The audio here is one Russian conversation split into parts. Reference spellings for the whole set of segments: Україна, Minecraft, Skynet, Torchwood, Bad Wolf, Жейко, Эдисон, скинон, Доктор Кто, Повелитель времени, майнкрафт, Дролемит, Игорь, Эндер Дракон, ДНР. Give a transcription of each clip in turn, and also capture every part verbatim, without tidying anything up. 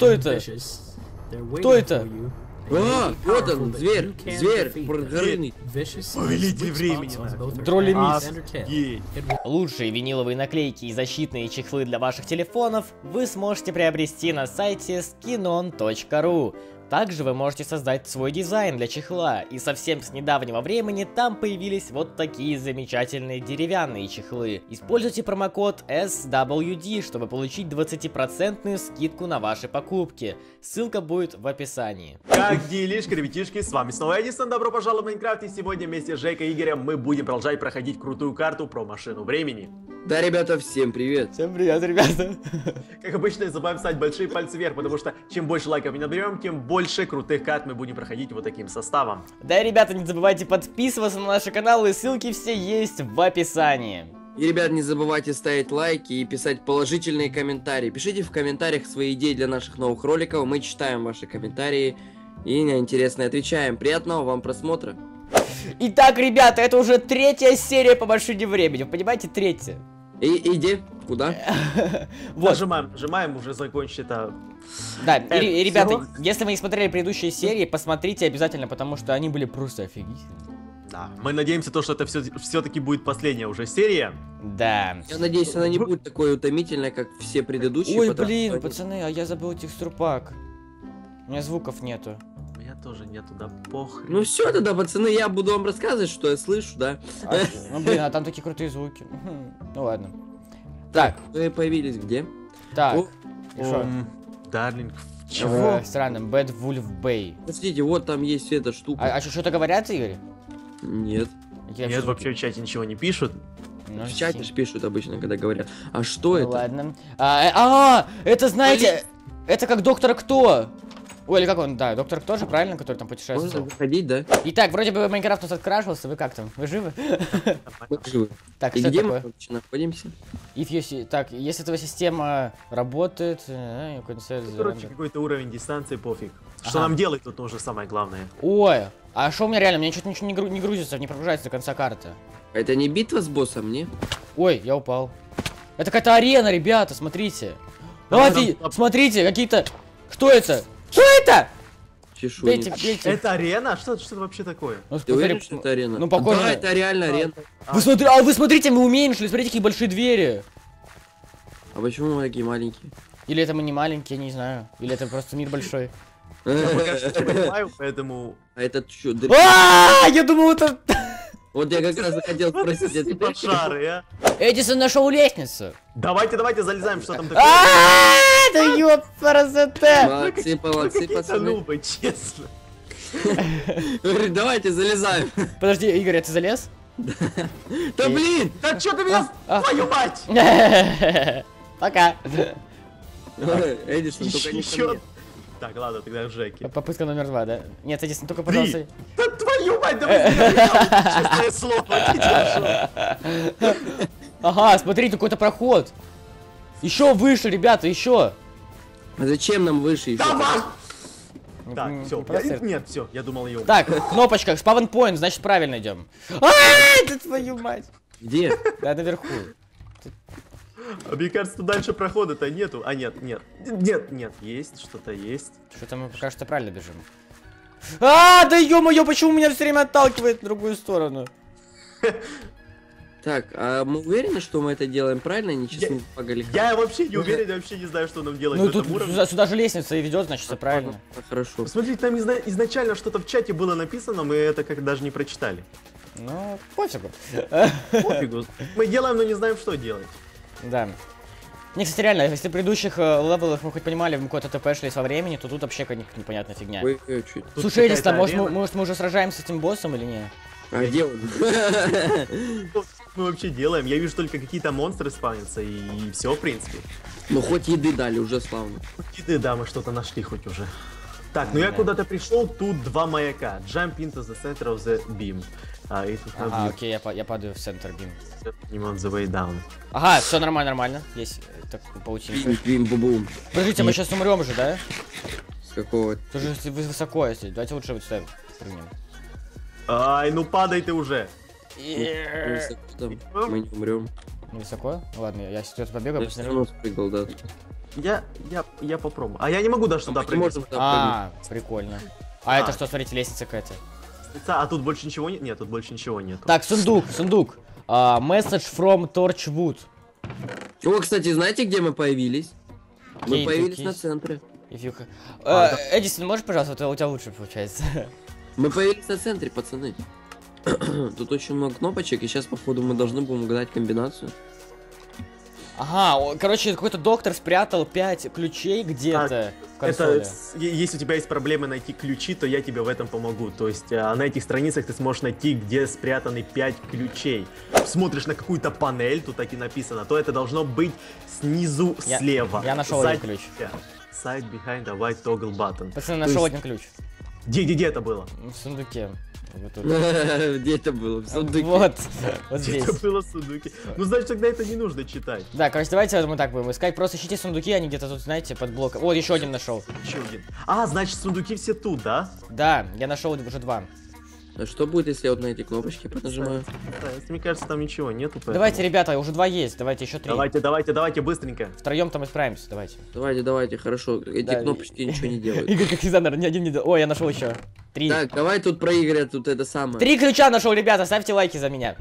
Кто это? Кто это? А, вот он, зверь, зверь, прорыный. Повелитель времени. Тролли мисс. Лучшие виниловые наклейки и защитные чехлы для ваших телефонов вы сможете приобрести на сайте скинон точка ру. Также вы можете создать свой дизайн для чехла, и совсем с недавнего времени там появились вот такие замечательные деревянные чехлы. Используйте промокод эс дабл ю ди, чтобы получить двадцать процентов скидку на ваши покупки. Ссылка будет в описании. Как делишки, ребятишки, с вами снова Эдисон, добро пожаловать в Minecraft, и сегодня вместе с Жейко и Игорем мы будем продолжать проходить крутую карту про машину времени. Да, ребята, всем привет. Всем привет, ребята. Как обычно, не забываем ставить большие пальцы вверх, потому что чем больше лайков мы наберем, тем больше Больше крутых карт мы будем проходить вот таким составом. Да, ребята, не забывайте подписываться на наши каналы, ссылки все есть в описании. И, ребят, не забывайте ставить лайки и писать положительные комментарии. Пишите в комментариях свои идеи для наших новых роликов, мы читаем ваши комментарии и на интересные отвечаем. Приятного вам просмотра. Итак, ребята, это уже третья серия по машине времени, вы понимаете, третья. И иди, куда? Вот. Нажимаем, нажимаем, уже закончить это. Да, э, и, и, ребята, если вы не смотрели предыдущие серии, посмотрите обязательно, потому что они были просто офигительные. Да. Мы надеемся, то, что это все, все-таки будет последняя уже серия. Да. Я надеюсь, она не будет такой утомительной, как все предыдущие. Ой, блин, они... пацаны, а я забыл текстурпак. У меня звуков нету. У меня тоже нету, да похрен. Ну все тогда, пацаны, я буду вам рассказывать, что я слышу, да. А, ну блин, а там такие крутые звуки. Ну ладно. Так, вы появились где? Так. Дарлинг. Чего? В странном Bad Wolf Bay. Подождите, вот там есть эта штука. А, а что-то говорят, Игорь? Нет. Я Нет, вообще в чате ничего не пишут. Ну, в чате же пишут обычно, когда говорят. А что ну, это? Ладно. А, а, а, это знаете, Блин. это как Доктор Кто. Ой, или как он, да, Доктор Кто же, правильно, который там путешествовал? Можно выходить, да? Итак, вроде бы Майнкрафт тут открашивался, вы как там? Вы живы? Мы живы. Так, и где мы находимся? Так, если твоя система работает... Короче, какой-то уровень дистанции, пофиг. Что нам делать тут уже самое главное? Ой, а что у меня реально? У меня что-то ничего не грузится, не прогружается до конца карты. Это не битва с боссом, не? Ой, я упал. Это какая-то арена, ребята, смотрите. Давайте, смотрите, какие-то... Что это? Что это? Бейте, бейте. Это арена? Что, что это вообще такое? Ну, ты уверен, что это арена? Ну, похоже. Да, это реально арена. А вы, смотри, а вы смотрите, мы уменьшили, смотрите, какие большие двери. А почему мы такие маленькие? Или это мы не маленькие, не знаю. Или это просто мир большой. Я пока что не понимаю, поэтому... А это чё? Ааа, я думал, это... Вот я как раз хотел спросить, это пошары, а? Эдисон нашел лестницу. Давайте, давайте залезаем, что там такое. Ааа, да ёп, паразоте. Молодцы, молодцы, пацаны. Честно. Давайте залезаем. Подожди, Игорь, а ты залез? Да блин, да что ты меня... Твою мать! Пока. Эдисон, только не ко мне. Так, ладно, тогда Жеки. Попытка номер два, да? Нет, Эдисон, только пожалуйста. Да твою мать, давай честное слово. Ага, смотрите, какой-то проход. Еще выше, ребята, еще. Зачем нам выше еще? Так, все, нет, все, я думал ее. Так, кнопочка, спавн поинт, значит правильно идем. Аааа, да твою мать. Где? Да, наверху. А мне кажется, дальше прохода-то нету. А нет, нет, нет, нет, есть, что-то есть. Что-то мы пока что правильно бежим. А, да ё-моё, почему меня все время отталкивает в другую сторону? Так, а мы уверены, что мы это делаем правильно, нечестно поголихать? Я вообще не уверен, я вообще не знаю, что нам делать в этом уровне. Сюда же лестница и ведет, значит, все правильно. Хорошо. Смотрите, там изначально что-то в чате было написано, мы это как даже не прочитали. Ну, пофигу. Пофигу. Мы делаем, но не знаем, что делать. Да. Не, кстати, реально, если в предыдущих э, левелах мы хоть понимали, мы куда-то ТП шли со времени, то тут вообще какая-то непонятная фигня. Ой, ой, чуть. Слушай, Эдисон, может, может мы уже сражаемся с этим боссом или нет? А где он? Что мы вообще делаем? Я вижу, только какие-то монстры спавнятся, и, и все, в принципе. Ну хоть еды дали, уже славно. Хоть еды, да, мы что-то нашли хоть уже. Так, ну я куда-то пришел, тут два маяка. Jump into the center of the beam. А, и тут ага, надо... окей, я, я падаю в центр бим. Ага, все нормально, нормально. Есть так, паутина. Подождите, мы сейчас умрем же, да? С какого? Ты же высоко, если. Давайте лучше вот сюда прыгнем. Ай, ну падай ты уже. Мы не умрем. Высоко? Ладно, я сейчас побегаю, посмотрю. Я, я, я попробую. А я не могу даже туда прыгать. А, прикольно. А это что, смотрите, лестница какая-то. А тут больше ничего нет? Нет, тут больше ничего нет. Так, сундук, сундук. Message from Torchwood. О, кстати, знаете, где мы появились? Мы появились на центре. Эдисон, можешь, пожалуйста, у тебя лучше получается. Мы появились на центре, пацаны. Тут очень много кнопочек, и сейчас, походу, мы должны будем угадать комбинацию. Ага, короче, какой-то доктор спрятал пять ключей где-то. А, это, если у тебя есть проблемы найти ключи, то я тебе в этом помогу. То есть на этих страницах ты сможешь найти, где спрятаны пять ключей. Смотришь на какую-то панель, тут так и написано, то это должно быть снизу я, слева. Я нашел Side, один ключ. Side behind the white toggle button. Пацаны, нашел есть... один ключ. Где, где, где это было? В сундуке. Где это было? В сундуке. Вот, вот здесь. Это было в сундуке. Ну, значит, тогда это не нужно читать. Да, короче, давайте мы так будем искать. Просто ищите сундуки, они где-то тут, знаете, под блоком. Вот, еще один нашел. Еще один. А, значит, сундуки все тут, да? Да, я нашел уже два. А что будет, если я вот на эти кнопочки понажимаю? Мне кажется, там ничего нету. Давайте, ребята, уже два есть. Давайте еще три. Давайте, давайте, давайте, быстренько. Втроем там исправимся, давайте. Давайте, давайте, хорошо. Эти кнопочки ничего не делают. Игорь, как всегда, ни один не делал. Ой, я нашел еще. Три. Так, давай тут про Игоря, тут это самое. Три ключа нашел, ребята, ставьте лайки за меня.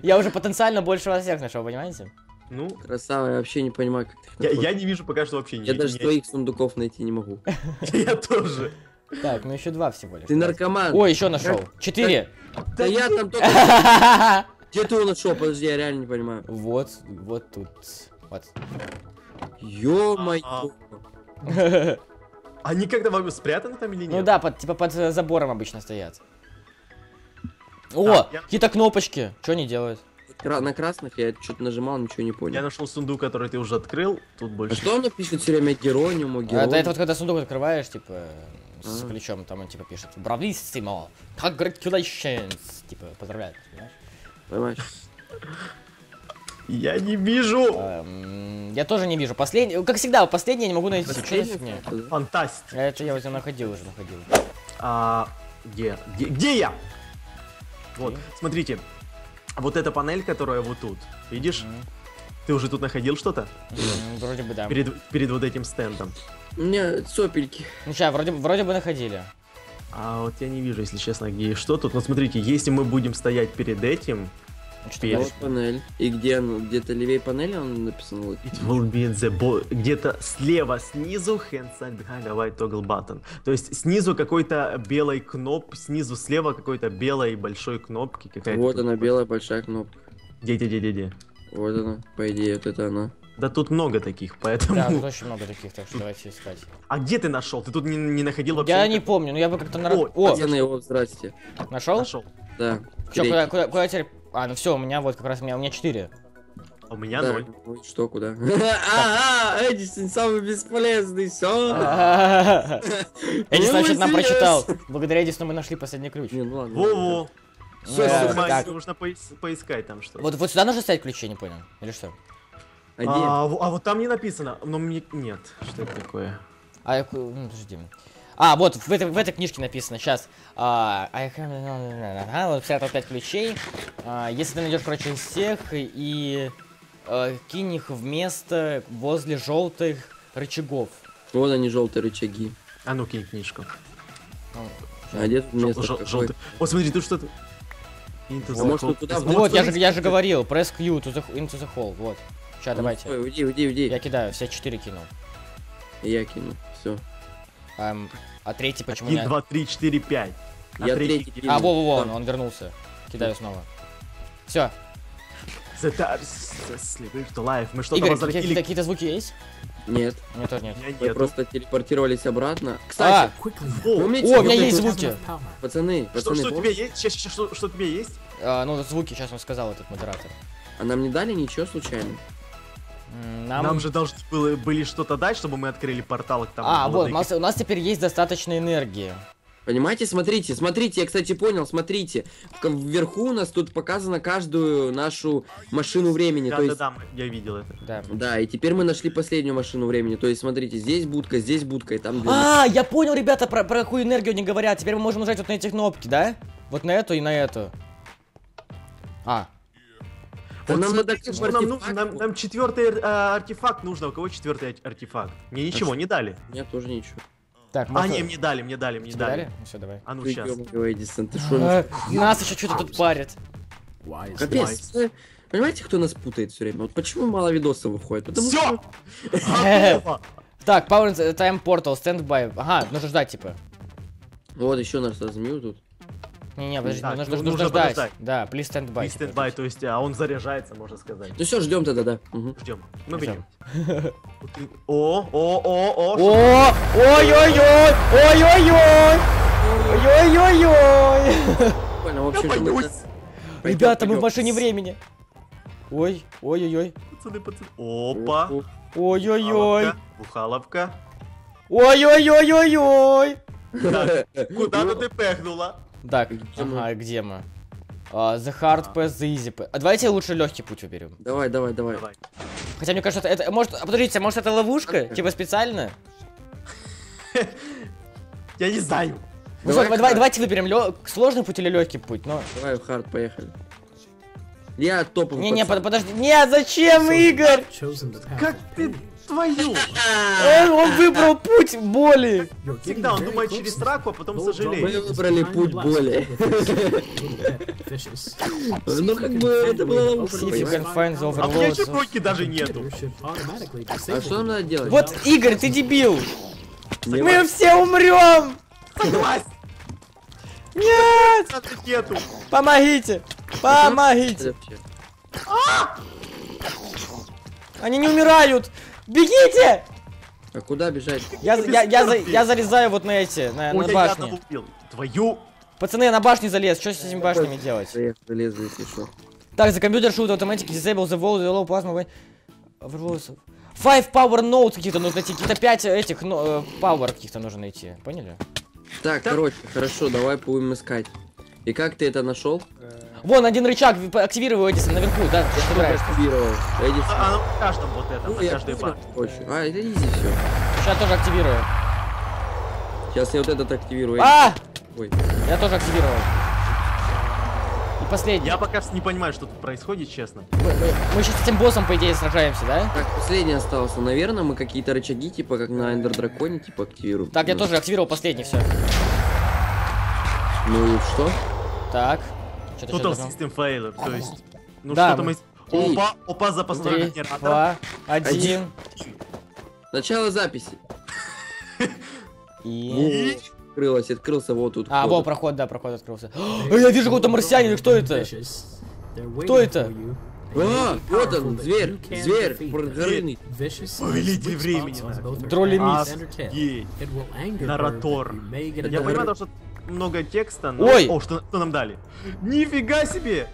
Я уже потенциально больше вас всех нашел, понимаете? Ну, красава, я вообще не понимаю, как ты. Я не вижу пока что вообще ничего. Я даже твоих сундуков найти не могу. Я тоже. Так, ну еще два всего лишь. Ты наркоман. Ой, еще нашел. Четыре. Да я там только... Где ты его нашел? Подожди, я реально не понимаю. Вот, вот тут. Вот. Ё-моё. Они как-то спрятаны там или нет? Ну да, под, типа под забором обычно стоят. О, какие-то кнопочки. Что они делают? На красных я что-то нажимал, ничего не понял. Я нашел сундук, который ты уже открыл. Тут больше. А что он пишет все время? Герониму, герониму. Это вот когда сундук открываешь, типа... С ключом, там он типа пишет брависсимо, congratulations, типа поздравляет, понимаешь? Я не вижу. Я тоже не вижу. Последний, как всегда, последний я не могу найти. Фантастика. Это я уже находил, уже находил. Где? Где я? Вот, смотрите, вот эта панель, которая вот тут, видишь? Ты уже тут находил что-то? Вроде бы да. Перед, перед вот этим стендом. У меня сопельки. Ну сейчас, вроде, вроде бы находили. А вот я не вижу, если честно, где и что тут. Но смотрите, если мы будем стоять перед этим... Перед... Вот панель. И где он? Где-то левее панели он написал? Где-то слева снизу hands side behind the white toggle button. То есть снизу какой-то белой кноп... Снизу слева какой-то белой большой кнопки. Вот она, белая большая кнопка. Где-где-где-где-где? Вот она, по идее, вот это она. Да тут много таких, поэтому... Да, тут очень много таких, так что давайте искать. А где ты нашел? Ты тут не, не находил вообще? Я никак... не помню, но я бы как-то... На... О, О пацаны, его, здрасте. Нашел? Нашел. Да. Что, куда, куда, куда теперь... А, ну все, у меня вот как раз, у меня, у меня четыре. А у меня ноль. Да. Что, куда? Ага, Эдисон самый бесполезный, все. Эдисон, значит, нам прочитал. Благодаря Эдисону мы нашли последний ключ. Во-во. Все, нужно поискать там что-то. Вот сюда нужно ставить ключи, я не понял, или что? А, а вот там не написано, но мне нет. Что это такое? А, подожди. А, вот, в этой, в этой книжке написано, сейчас. А, ага, вот пятьдесят пять ключей. А, если ты найдешь, короче, из всех и а, кинь их вместо возле желтых рычагов. Вот они, желтые рычаги. А ну кинь книжку. А где тут желтый? О, смотри, тут что-то... А может, туда... Вот, я же, я же говорил, press Q to the, into the hole, вот. Сейчас, ну, давайте. Стой, уйди, уйди, уйди. Я кидаю, все четыре кинул. Я кинул, все. Эм, а третий почему не... один, два, три, четыре, пять. Я третий кинул. А, во-во-во, он, он вернулся. Кидаю да. снова. Все. Мы что-то возвратили... какие-то звуки есть? Нет. У меня тоже нет. Мы просто телепортировались обратно. Кстати, о, у меня есть звуки. Пацаны, пацаны. Что у тебя есть? Что у тебя есть? Ну, звуки, сейчас он сказал, этот модератор. А нам не дали ничего случайно? Нам... Нам же должны были, были что-то дать, чтобы мы открыли портал к тому. А, вот, у нас, у нас теперь есть достаточно энергии. Понимаете, смотрите, смотрите, я, кстати, понял, смотрите. Вверху у нас тут показано каждую нашу машину времени. Да, то да, есть... да, я видел это. Да. Да, и теперь мы нашли последнюю машину времени. То есть, смотрите, здесь будка, здесь будка, и там... А, я понял, ребята, про, про какую энергию они говорят. Теперь мы можем нажать вот на эти кнопки, да? Вот на эту и на эту. А. Так нам смотри, надо, что нам, нужно, нам, нам четвертый а, артефакт нужно. У кого четвертый артефакт? Мне ничего так, не дали. Мне тоже ничего. Так, а, не, мне дали, мне дали, мне дали. дали? Ну, все, давай. А ну ты сейчас. Давай, Эдисон, ты шо, а, нас еще что-то тут парит. Капец. Понимаете, кто нас путает все время? Вот почему мало видосов выходит? Потому все! Что... Так, Power Time Portal, стендбай. Ага, нужно ждать, типа. Вот, еще нас размью тут. Не-не, подожди, так, нужно, нужно, нужно ждать. Подождать. Да, please stand by. Please stand by, то есть, а он заряжается, можно сказать. Ну все, ждем тогда, да. Угу. Ждем. Мы бежим. О, о, о, о. О, ой-ой-ой, ой-ой-ой, ой-ой-ой. Понял, вообще. Ребята, мы в машине времени. Ой, ой-ой-ой. Пацаны, пацаны. Опа. Ой-ой-ой. Бухаловка. Ой-ой-ой-ой-ой. Куда ты пехнула? Так, ага, где мы? Uh, the hard pass, the easy pass. А давайте лучше легкий путь выберем. Давай, давай, давай. Хотя мне кажется, это, это может, подождите, может это ловушка, типа специально? Я не знаю. Ну давай, что, давай, давайте выберем лё... сложный путь или легкий путь. Но... Давай в хард, поехали. Я топовый. Не, не, под, подожди, не, зачем, Игорь? Как ты? Твою! Он, он выбрал путь боли! Всегда он думает через траку, а потом сожалеет. Мы выбрали путь боли. Ну как бы это было лучше. А у меня чекройки даже нету. А что нам надо делать? Вот, Игорь, ты дебил! Мы все умрем! Согласен! Нет! Помогите! Помогите! Они не умирают! Бегите! А куда бежать? Я, я, я, я, я залезаю вот на эти, на, на башни. Твою! Пацаны, я на башни залез. Что с этими башнями делать? Залезу, если что. Так, за компьютер шут автоматики, disable the wall, the low plasma. Five power nodes какие-то нужно найти. Какие-то пять этих но, power каких-то нужно найти. Поняли? Так, так, короче, хорошо, давай будем искать. И как ты это нашел? Вон один рычаг, активирую Эдисон наверху, да? Я что активировал? Эдисон. А, ну, каждом вот это, ну, на каждой башне. А, это изи все. Сейчас тоже активирую. Сейчас я вот этот активирую. А! Ой. Я тоже активировал. И последний. Я пока не понимаю, что тут происходит, честно. Мы, мы, мы сейчас с этим боссом, по идее, сражаемся, да? Так, последний остался. Наверное, мы какие-то рычаги, типа, как на Эндер Драконе, типа, активируем. Так, я тоже активировал последний, все. Ну, что? Так. Total System Failure, то есть... Ну да, что-то мы... мы... Опа, опа, запасной генератор. Два, один. Начало записи. И... Открылось, открылся вот тут. А, вот проход, да, проход открылся. Я вижу какого-то марсианина, кто это? Кто это? А, вот он, зверь, зверь, прожаренный. Повелитель времени. Троллемис. Наратор. Я понимаю, что... много текста, но... Ой! О, что, что нам дали? Нифига себе!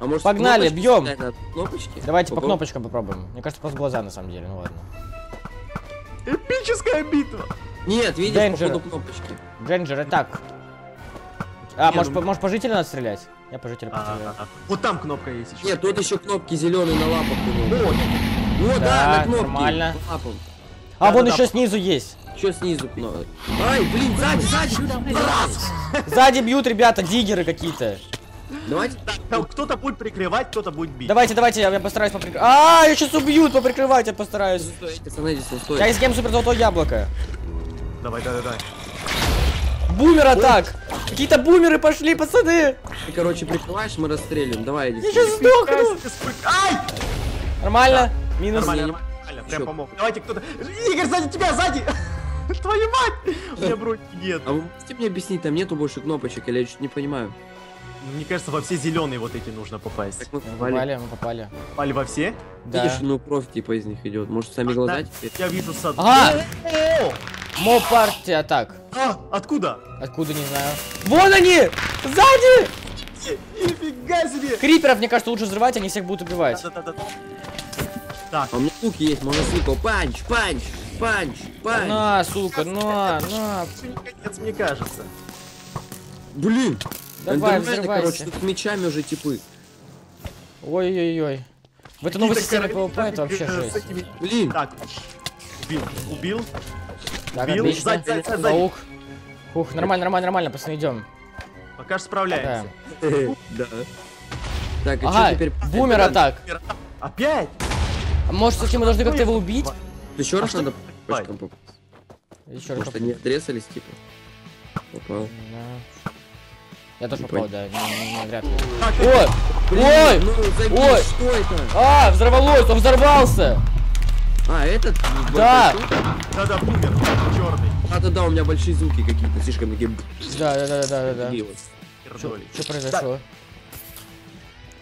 А может, погнали, бьем! Давайте по, по кнопочкам попробуем. Мне кажется, просто глаза на самом деле, ну ладно. Эпическая битва! Нет, видишь, Danger. Походу кнопочки. Danger, атак. А, не, может, ну... по, может по жителю надо стрелять? Я по жителю постреляю. А -а -а. Вот там кнопка есть еще. Нет, тут еще кнопки зеленые на лапах. Вот. Вот, да, да, на кнопки. Нормально. А да, вон да, еще да. Снизу есть. Че снизу? Ай, блин, сзади, сзади! Раз! Сзади бьют, ребята, диггеры какие-то. Давайте, кто-то будет прикрывать, кто-то будет бить. Давайте, давайте, я постараюсь поприкрывать. А, я сейчас убьют, поприкрывать, я постараюсь. Я из гем супер золотое яблоко. Давай, давай, давай. Бумер атак! Какие-то бумеры пошли, пацаны! Ты, короче, прикрываешь, мы расстрелим. Давай, иди. Я сейчас сдохну! Ай! Нормально? Минус. Прям помог. Давайте кто-то. Игорь, сзади тебя, сзади! Твою мать! У меня брони нет. А вы можете мне объяснить, там нету больше кнопочек, или я чуть не понимаю? Мне кажется, во все зеленые вот эти нужно попасть. Так мы попали, мы попали. Попали во все? Да. Видишь, ну кровь типа из них идет. Может, сами глаза теперь? Я вижу сад. Ага! Мопартия, так. А, откуда? Откуда, не знаю. Вон они! Сзади! Нифига себе! Криперов, мне кажется, лучше взрывать, они всех будут убивать. Так. А у меня лук есть, можно с луком. Панч, панч, панч, панч. На, сука, на, на. Конец, мне кажется. Блин. Давай, взрывайся. Короче, тут мечами уже типы. Ой-ой-ой. В эту новую систему пэ вэ пэ это вообще жесть. Блин. Так. Убил, убил. Так, убил. Отлично. Лаук. Ух, нормально, нормально, нормально, пацаны, идем. Пока же справляемся. Да. Так, и ага, что теперь? Бумер атак. Опять? А может, а мы должны как-то его убить? Еще а раз надо почкам попасть. Еще раз. Может, они отрезались, типа. Попал. Да. Я тоже не попал, пон... да. Не, не, вряд ли. Ой! Блин, ой! Ну, забил, ой! Что это? А, взорвалось! Он взорвался! А, этот? Да! Да-да, бумер, черный. А, да-да, у меня большие звуки какие-то, слишком такие... Да-да-да-да-да-да. Что, что произошло?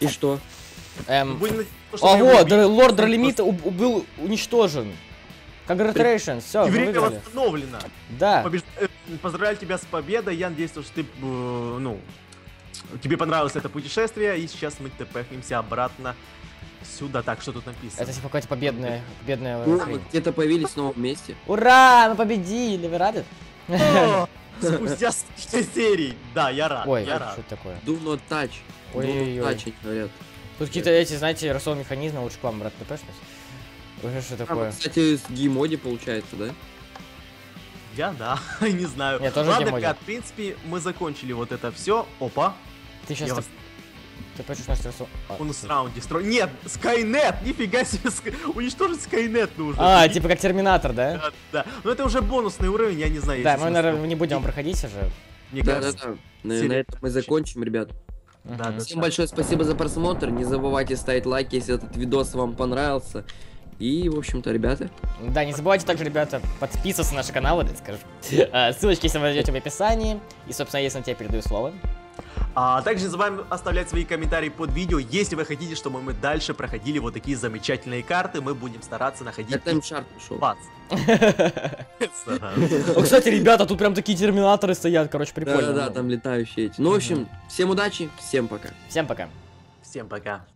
И что? Эм... Ого, лорд Дролемит был уничтожен. Congratulations, все, время восстановлено. Да. Поздравляю тебя с победой, я надеюсь, что ты, ну... Тебе понравилось это путешествие, и сейчас мы тпхнемся обратно сюда. Так, что тут написано? Это типа какая-то победная, победная... Где-то появились снова вместе. Ура, мы победили, вы рады? Спустя шесть серий. Да, я рад, ой, я рад. Что это такое? Думаю, тач. Ой-ой-ой. Тут какие-то эти, знаете, рассол механизмы, лучше к вам, брат, тпшнись. Уже что такое? А, кстати, с геймоди получается, да? Я, да, не знаю. Я тоже ладно, ребят, в принципе, мы закончили вот это все. Опа. Ты сейчас... Вас... Ты почешь наш рассол... А, он с раунде строит. Нет, Skynet, нифига себе, уничтожить Skynet нужно. А, типа как Терминатор, да? Да, да. Но это уже бонусный уровень, я не знаю. Да, мы, наверное, не будем проходить уже. Да, да, да. На этом мы закончим, ребят. Да, всем большое спасибо за просмотр. Не забывайте ставить лайки, если этот видос вам понравился. И, в общем-то, ребята... Да, не забывайте также, ребята, подписываться на наши каналы, так скажем. Ссылочки, если вы найдете в описании. И, собственно, если я тебе передаю слово. А также не забываем оставлять свои комментарии под видео. Если вы хотите, чтобы мы дальше проходили вот такие замечательные карты, мы будем стараться находить... Это М-шарт ушел. Кстати, ребята, тут прям такие терминаторы стоят, короче, прикольно. Да-да-да, там летающие эти. Ну, в общем, всем удачи, всем пока. Всем пока. Всем пока.